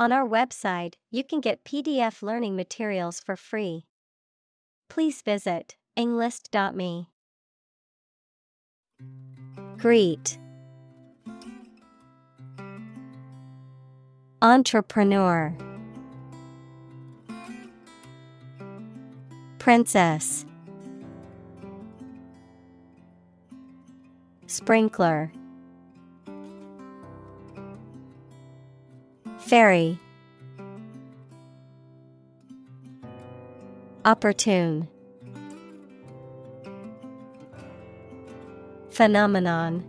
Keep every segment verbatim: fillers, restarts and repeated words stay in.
On our website, you can get P D F learning materials for free. Please visit englist dot me. Greet. Entrepreneur. Princess. Sprinkler. Fairy. Opportune. Phenomenon.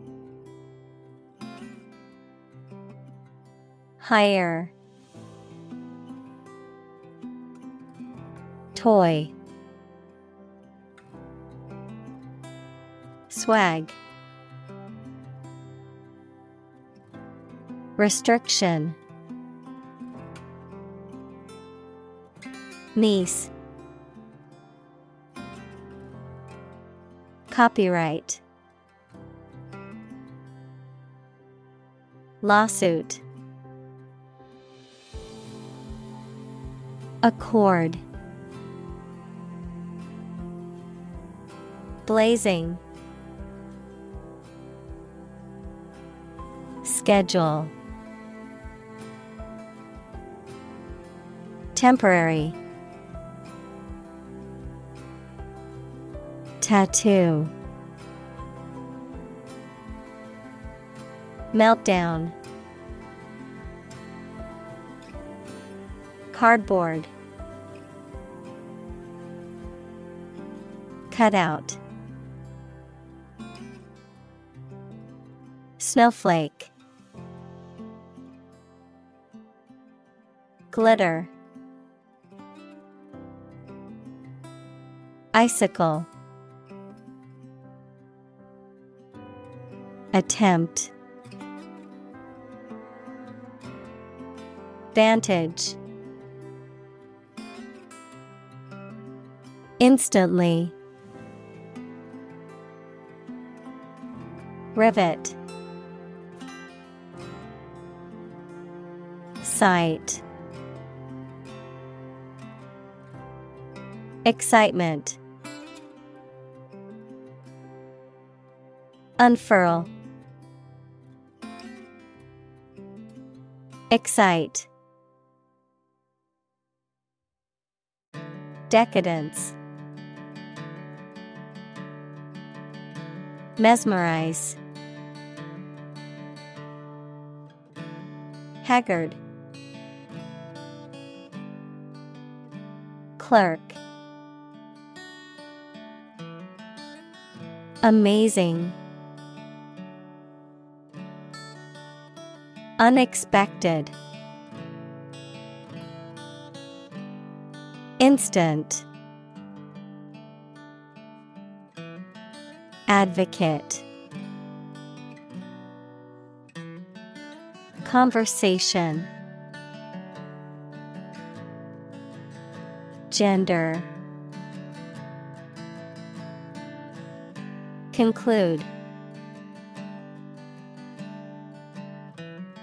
Hire. Toy. Swag. Restriction. Niece. Copyright. Lawsuit. Accord. Blazing. Schedule. Temporary. Tattoo. Meltdown. Cardboard. Cutout. Snowflake. Glitter. Icicle. Attempt. Vantage. Instantly. Rivet. Sight. Excitement. Unfurl. Excite. Decadence. Mesmerize. Haggard. Clerk. Amazing. Unexpected. Instant. Advocate. Conversation. Gender. Conclude.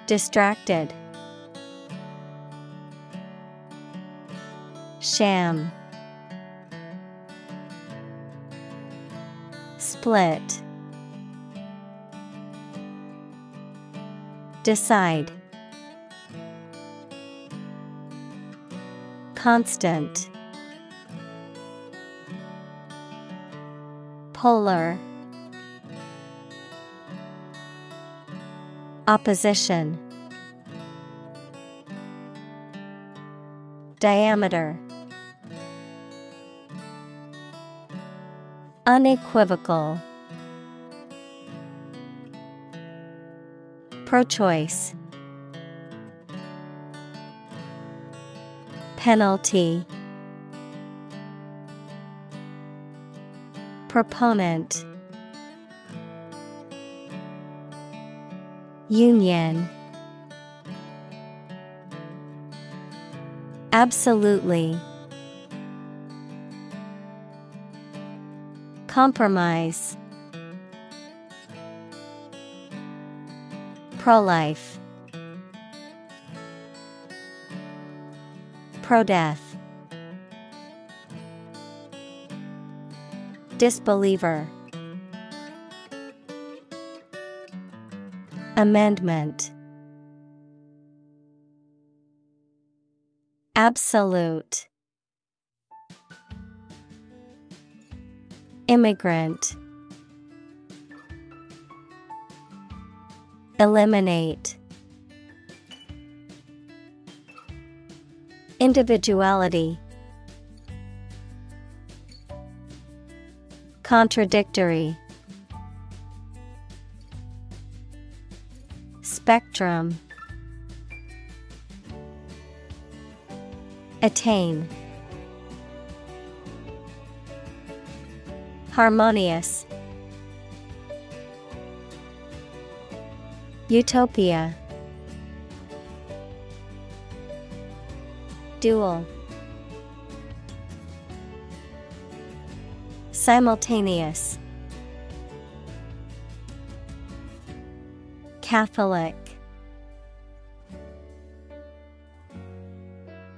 Distracted. Sham. Split. Decide. Constant. Polar. Opposition. Diameter. Unequivocal. Pro-choice. Penalty. Proponent. Union. Absolutely. Compromise. Pro-life. Pro-death. Disbeliever. Amendment. Absolute. Immigrant. Eliminate. Individuality. Contradictory. Spectrum. Attain. Harmonious. Utopia. Dual. Simultaneous. Catholic.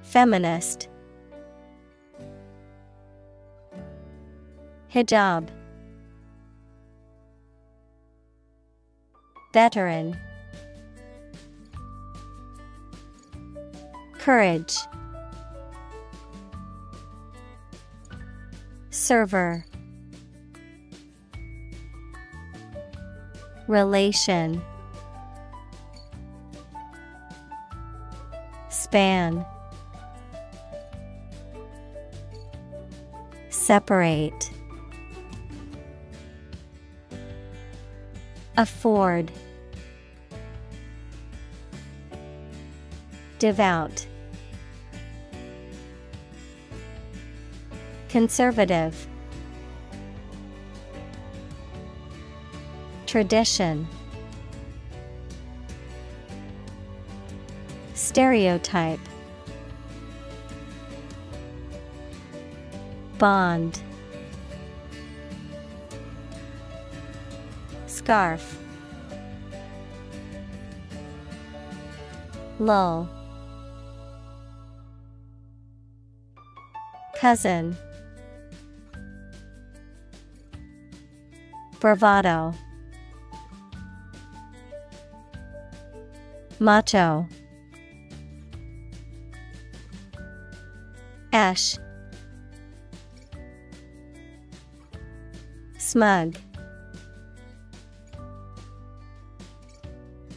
Feminist. Hijab. Veteran. Courage. Server. Relation. Span. Separate. Afford. Devout. Conservative. Tradition. Stereotype. Bond. Scarf. Lull. Cousin. Bravado. Macho. Ash. Smug.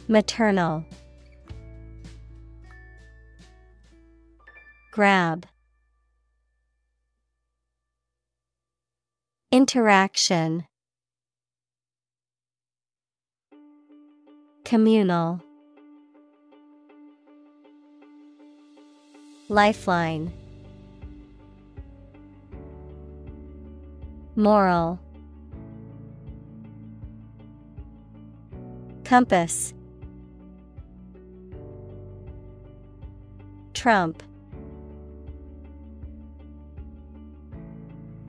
Maternal. Grab. Interaction. Communal. Lifeline. Moral. Compass. Trump.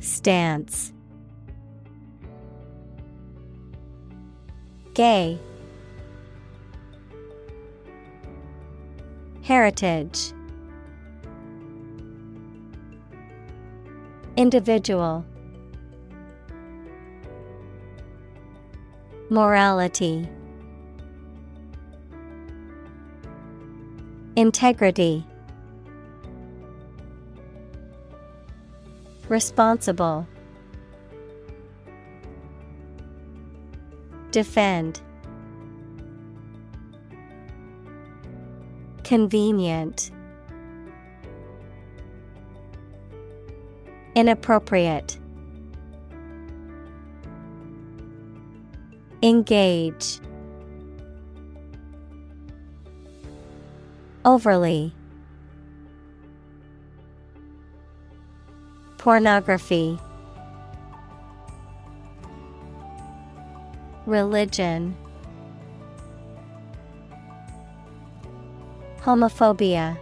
Stance. Gay. Heritage. Individual. Morality. Integrity. Responsible. Defend. Convenient. Inappropriate. Engage. Overly. Pornography. Religion. Homophobia.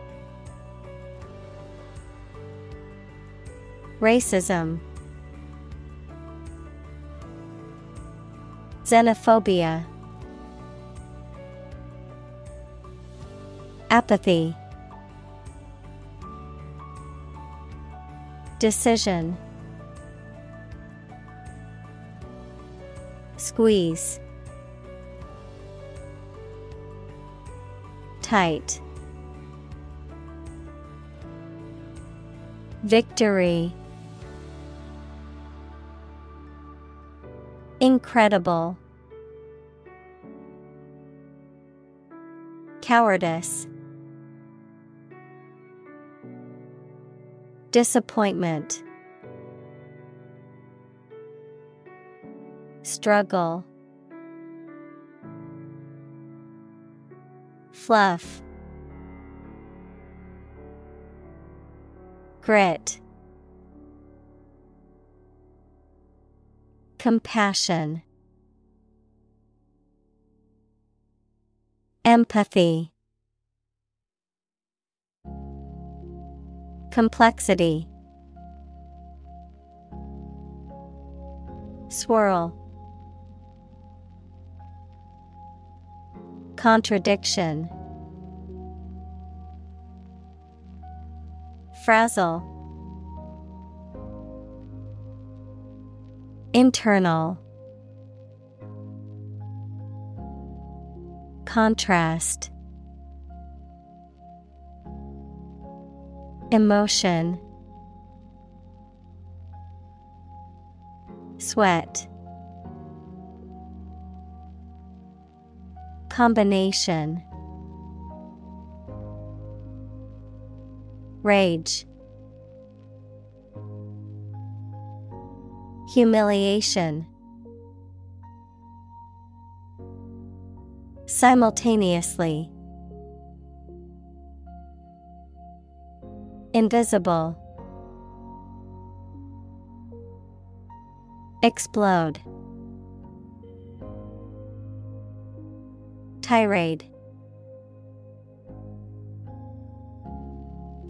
Racism. Xenophobia. Apathy. Decision. Squeeze. Tight. Victory. Incredible. Cowardice. Disappointment. Struggle. Fluff. Grit. Compassion. Empathy. Complexity. Swirl. Contradiction. Frazzle. Internal. Contrast. Emotion. Sweat. Combination. Rage. Humiliation. Simultaneously. Invisible. Explode. Tirade.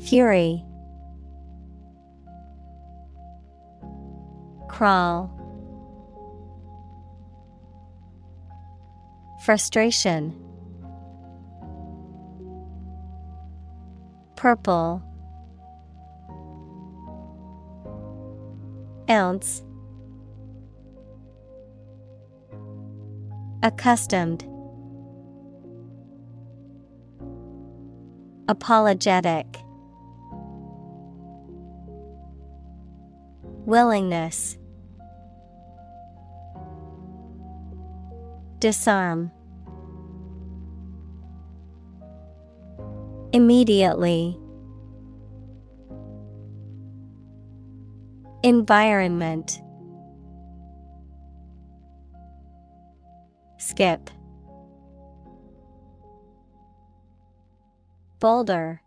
Fury. Crawl. Frustration. Purple. Ounce. Accustomed. Apologetic. Willingness. Disarm. Immediately. Environment. Skip. Boulder.